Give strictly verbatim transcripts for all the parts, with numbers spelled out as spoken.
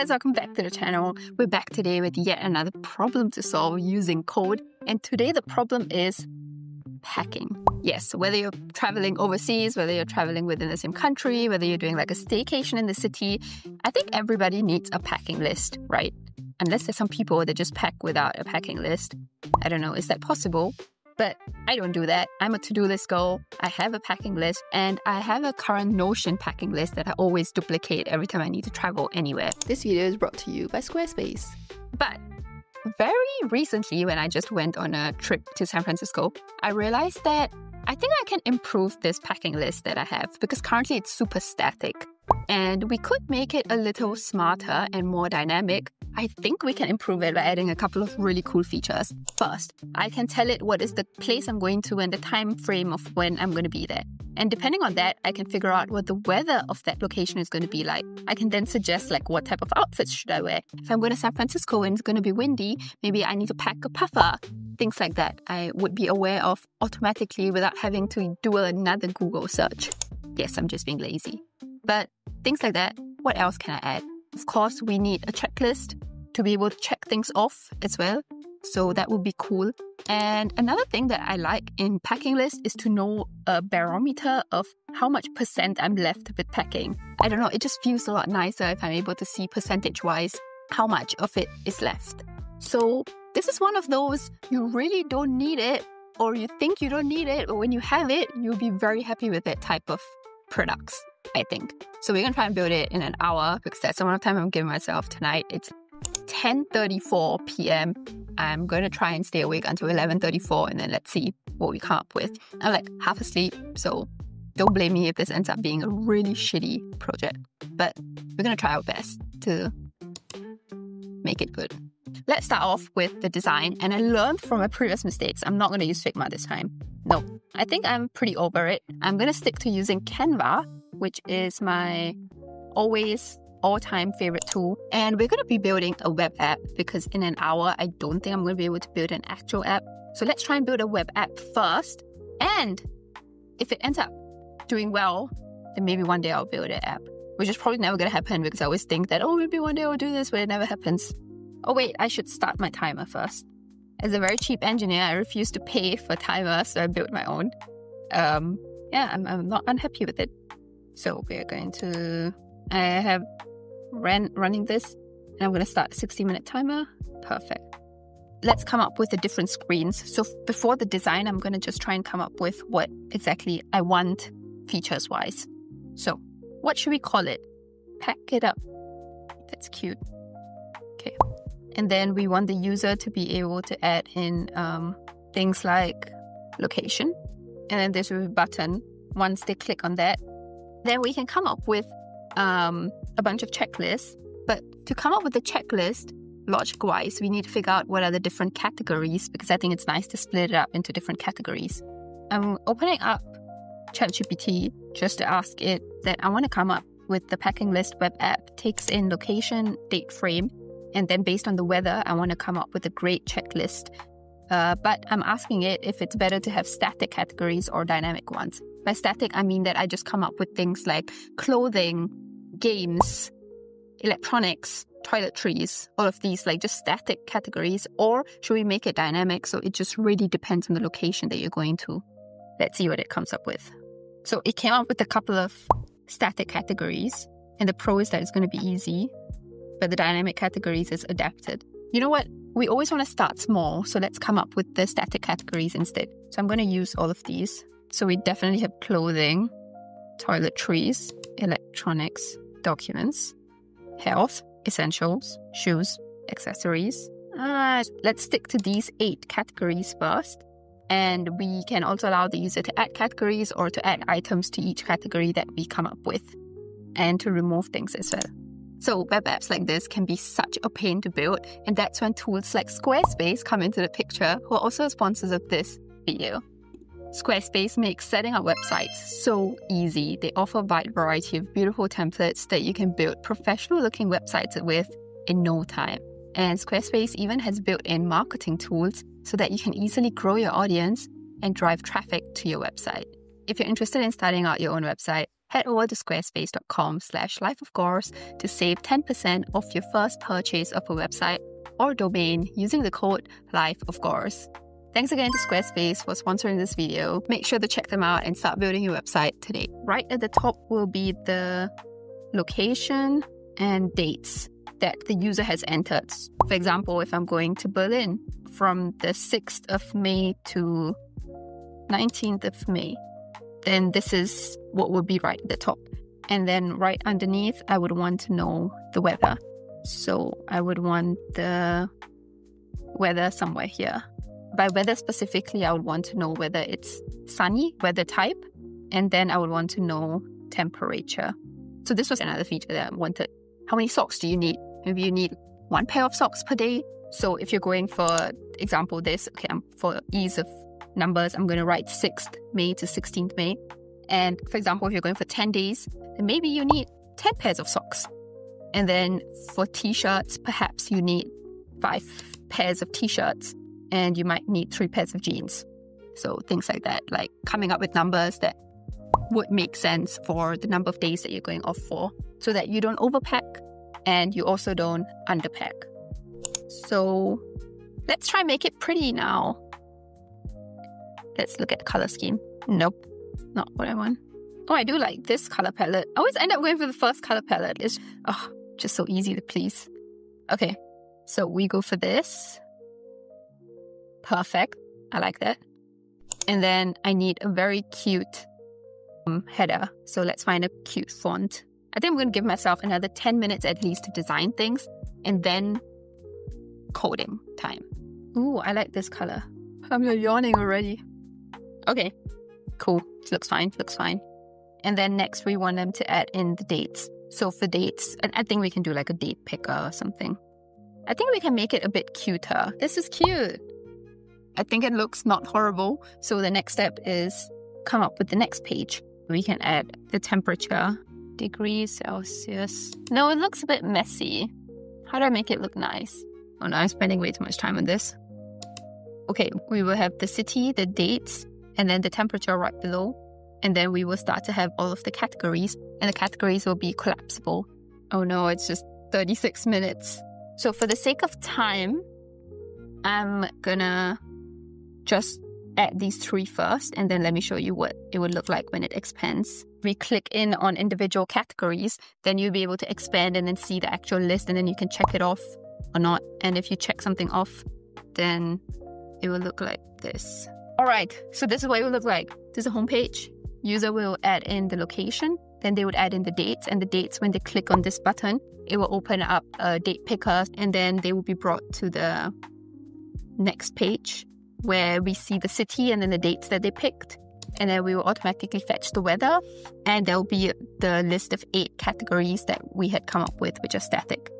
guys, welcome back to the channel. We're back today with yet another problem to solve using code. And today the problem is packing. Yes, whether you're traveling overseas, whether you're traveling within the same country, whether you're doing like a staycation in the city, I think everybody needs a packing list, right? Unless there's some people that just pack without a packing list. I don't know, is that possible? But I don't do that. I'm a to-do list girl. I have a packing list and I have a current Notion packing list that I always duplicate every time I need to travel anywhere. This video is brought to you by Squarespace. But very recently, when I just went on a trip to San Francisco, I realized that I think I can improve this packing list that I have because currently it's super static. And we could make it a little smarter and more dynamic. I think we can improve it by adding a couple of really cool features. First, I can tell it what is the place I'm going to and the time frame of when I'm going to be there. And depending on that, I can figure out what the weather of that location is going to be like. I can then suggest like what type of outfits should I wear. If I'm going to San Francisco and it's going to be windy, maybe I need to pack a puffer. Things like that I would be aware of automatically without having to do another Google search. Yes, I'm just being lazy. But things like that, what else can I add? Of course, we need a checklist to be able to check things off as well. So that would be cool. And another thing that I like in packing list is to know a barometer of how much percent I'm left with packing. I don't know, it just feels a lot nicer if I'm able to see percentage-wise how much of it is left. So this is one of those, you really don't need it or you think you don't need it, but when you have it, you'll be very happy with that type of products, I think. So we're going to try and build it in an hour because that's the amount of time I'm giving myself tonight. It's ten thirty-four p m I'm going to try and stay awake until eleven thirty-four and then let's see what we come up with. I'm like half asleep, so don't blame me if this ends up being a really shitty project. But we're going to try our best to make it good. Let's start off with the design. And I learned from my previous mistakes. I'm not going to use Figma this time. No, I think I'm pretty over it. I'm going to stick to using Canva, which is my always all-time favorite tool. And we're going to be building a web app because in an hour, I don't think I'm going to be able to build an actual app. So let's try and build a web app first. And if it ends up doing well, then maybe one day I'll build an app, which is probably never going to happen because I always think that, oh, maybe one day I'll do this, but it never happens. Oh wait, I should start my timer first. As a very cheap engineer, I refuse to pay for timers, so I built my own. Um, yeah, I'm, I'm not unhappy with it. So we're going to, I have ran running this and I'm going to start a sixty minute timer. Perfect. Let's come up with the different screens. So before the design, I'm going to just try and come up with what exactly I want features wise. So what should we call it? Pack it up. That's cute. Okay. And then we want the user to be able to add in um, things like location. And then there's a button. Once they click on that, then we can come up with um, a bunch of checklists. But to come up with a checklist, logic-wise, we need to figure out what are the different categories because I think it's nice to split it up into different categories. I'm opening up ChatGPT just to ask it that I want to come up with the packing list web app, takes in location, date frame, and then based on the weather, I want to come up with a great checklist. Uh, but I'm asking it if it's better to have static categories or dynamic ones. By static, I mean that I just come up with things like clothing, games, electronics, toiletries, all of these like just static categories. Or should we make it dynamic? So it just really depends on the location that you're going to. Let's see what it comes up with. So it came up with a couple of static categories. And the pro is that it's going to be easy. But the dynamic categories is adapted. You know what? We always want to start small. So let's come up with the static categories instead. So I'm going to use all of these. So we definitely have clothing, toiletries, electronics, documents, health, essentials, shoes, accessories. Uh, let's stick to these eight categories first. And we can also allow the user to add categories or to add items to each category that we come up with and to remove things as well. So web apps like this can be such a pain to build, and that's when tools like Squarespace come into the picture, who are also sponsors of this video. Squarespace makes setting up websites so easy. They offer a wide variety of beautiful templates that you can build professional-looking websites with in no time. And Squarespace even has built-in marketing tools so that you can easily grow your audience and drive traffic to your website. If you're interested in starting out your own website, head over to squarespace dot com slash life of gaurz to save ten percent off your first purchase of a website or domain using the code LIFEOFGAURZ. Thanks again to Squarespace for sponsoring this video. Make sure to check them out and start building your website today. Right at the top will be the location and dates that the user has entered. For example, if I'm going to Berlin from the sixth of May to nineteenth of May, then this is what would be right at the top. And then right underneath, I would want to know the weather. So I would want the weather somewhere here. By weather specifically, I would want to know whether it's sunny, weather type, and then I would want to know temperature. So this was another feature that I wanted. How many socks do you need? Maybe you need one pair of socks per day. So if you're going for example this, okay, I'm, for ease of numbers, I'm going to write sixth May to sixteenth May. And for example, if you're going for ten days, then maybe you need ten pairs of socks. And then for t-shirts, perhaps you need five pairs of t-shirts and you might need three pairs of jeans. So things like that, like coming up with numbers that would make sense for the number of days that you're going off for, so that you don't overpack and you also don't underpack. So let's try and make it pretty now. Let's look at the color scheme. Nope, not what I want. Oh, I do like this color palette. I always end up going for the first color palette. It's oh, just so easy to please. Okay, so we go for this. Perfect, I like that. And then I need a very cute um, header. So let's find a cute font. I think I'm gonna give myself another ten minutes at least to design things and then coding time. Ooh, I like this color. I'm yawning already. Okay, cool, looks fine, looks fine. And then next we want them to add in the dates. So for dates, and I think we can do like a date picker or something. I think we can make it a bit cuter. This is cute. I think it looks not horrible. So the next step is come up with the next page. We can add the temperature, degrees Celsius. No, it looks a bit messy. How do I make it look nice? Oh no, I'm spending way too much time on this. Okay, we will have the city, the dates, and then the temperature right below. And then we will start to have all of the categories, and the categories will be collapsible. Oh no, it's just thirty-six minutes. So for the sake of time, I'm gonna just add these three first, and then let me show you what it would look like when it expands. We click in on individual categories, then you'll be able to expand and then see the actual list, and then you can check it off or not. And if you check something off, then it will look like this. All right, so this is what it will look like. This is a homepage. User will add in the location, then they would add in the dates, and the dates, when they click on this button, it will open up a date picker, and then they will be brought to the next page, where we see the city and then the dates that they picked. And then we will automatically fetch the weather, and there'll be the list of eight categories that we had come up with, which are static.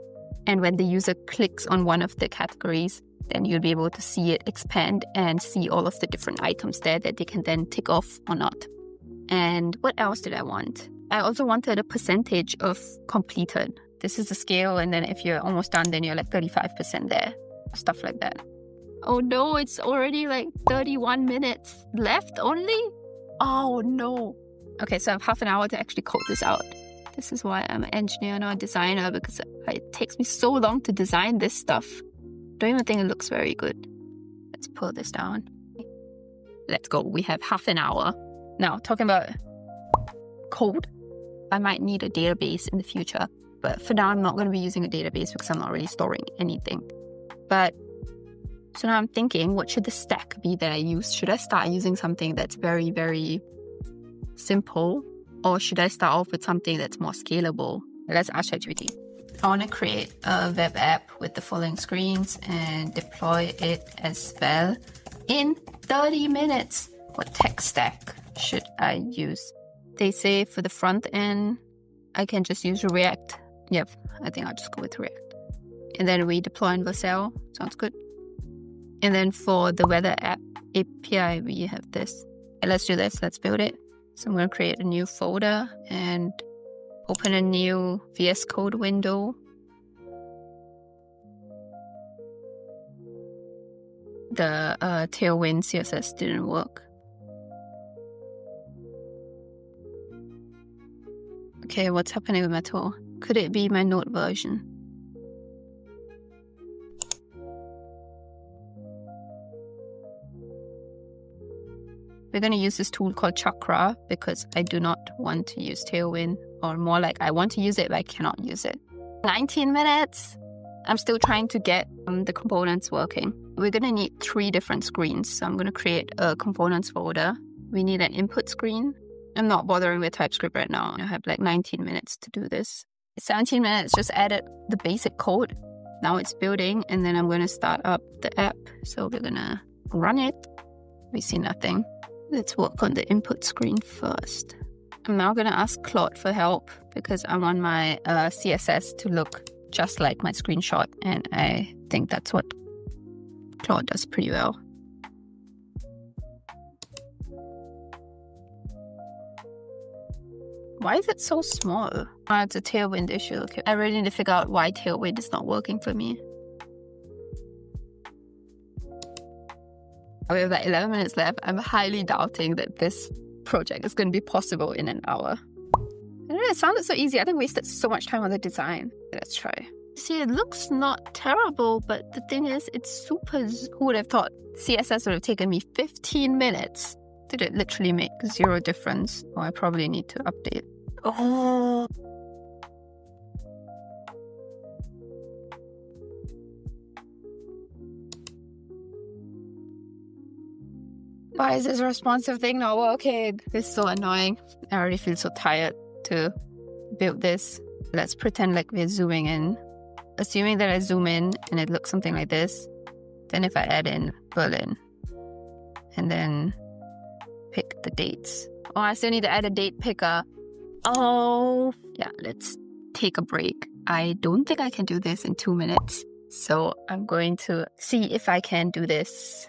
And when the user clicks on one of the categories, then you'll be able to see it expand and see all of the different items there that they can then tick off or not. And what else did I want? I also wanted a percentage of completed. This is the scale, and then if you're almost done, then you're like thirty-five percent there, stuff like that. Oh no, it's already like thirty-one minutes left only? Oh no. Okay, so I have half an hour to actually code this out. This is why I'm an engineer, not a designer, because it takes me so long to design this stuff. Don't even think it looks very good. Let's pull this down. Let's go, we have half an hour. Now, talking about code, I might need a database in the future, but for now I'm not gonna be using a database because I'm not really storing anything. But so now I'm thinking, what should the stack be that I use? Should I start using something that's very, very simple? Or should I start off with something that's more scalable? Let's ask ChatGPT. I want to create a web app with the following screens and deploy it as well in thirty minutes. What tech stack should I use? They say for the front end, I can just use React. Yep, I think I'll just go with React. And then we deploy in Vercel. Sounds good. And then for the weather app A P I, we have this. And let's do this, let's build it. So I'm gonna create a new folder and open a new V S Code window. The uh, Tailwind C S S didn't work. Okay, what's happening with my tool? Could it be my note version? We're going to use this tool called Chakra because I do not want to use Tailwind, or more like I want to use it, but I cannot use it. nineteen minutes. I'm still trying to get um, the components working. We're going to need three different screens. So I'm going to create a components folder. We need an input screen. I'm not bothering with TypeScript right now. I have like nineteen minutes to do this. seventeen minutes, just added the basic code. Now it's building, and then I'm going to start up the app. So we're going to run it. We see nothing. Let's work on the input screen first. I'm now going to ask Claude for help because I want my uh, C S S to look just like my screenshot, and I think that's what Claude does pretty well. Why is it so small? Oh, it's a Tailwind issue. Okay. I really need to figure out why Tailwind is not working for me. We have like eleven minutes left. I'm highly doubting that this project is going to be possible in an hour. I don't know, it sounded so easy. I think we wasted so much time on the design. Let's try. See, it looks not terrible, but the thing is, it's super... Who would have thought C S S would have taken me fifteen minutes? Did it literally make zero difference? Or I probably need to update. Oh... Why is this responsive thing not working? This is so annoying. I already feel so tired to build this. Let's pretend like we're zooming in. Assuming that I zoom in and it looks something like this, then if I add in Berlin and then pick the dates. Oh, I still need to add a date picker. Oh, yeah, let's take a break. I don't think I can do this in two minutes. So I'm going to see if I can do this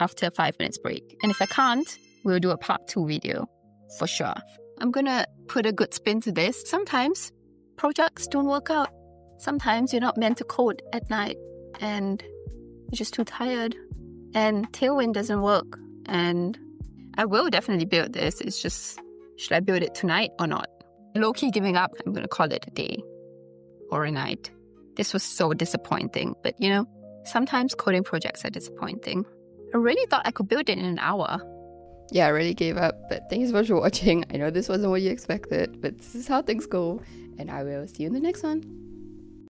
after a five minutes break. And if I can't, we'll do a part two video for sure. I'm gonna put a good spin to this. Sometimes projects don't work out. Sometimes you're not meant to code at night and you're just too tired. And Tailwind doesn't work. And I will definitely build this. It's just, should I build it tonight or not? Low-key giving up, I'm gonna call it a day or a night. This was so disappointing, but you know, sometimes coding projects are disappointing. I really thought I could build it in an hour. Yeah, I really gave up, but thanks so much for watching. I know this wasn't what you expected, but this is how things go, and I will see you in the next one.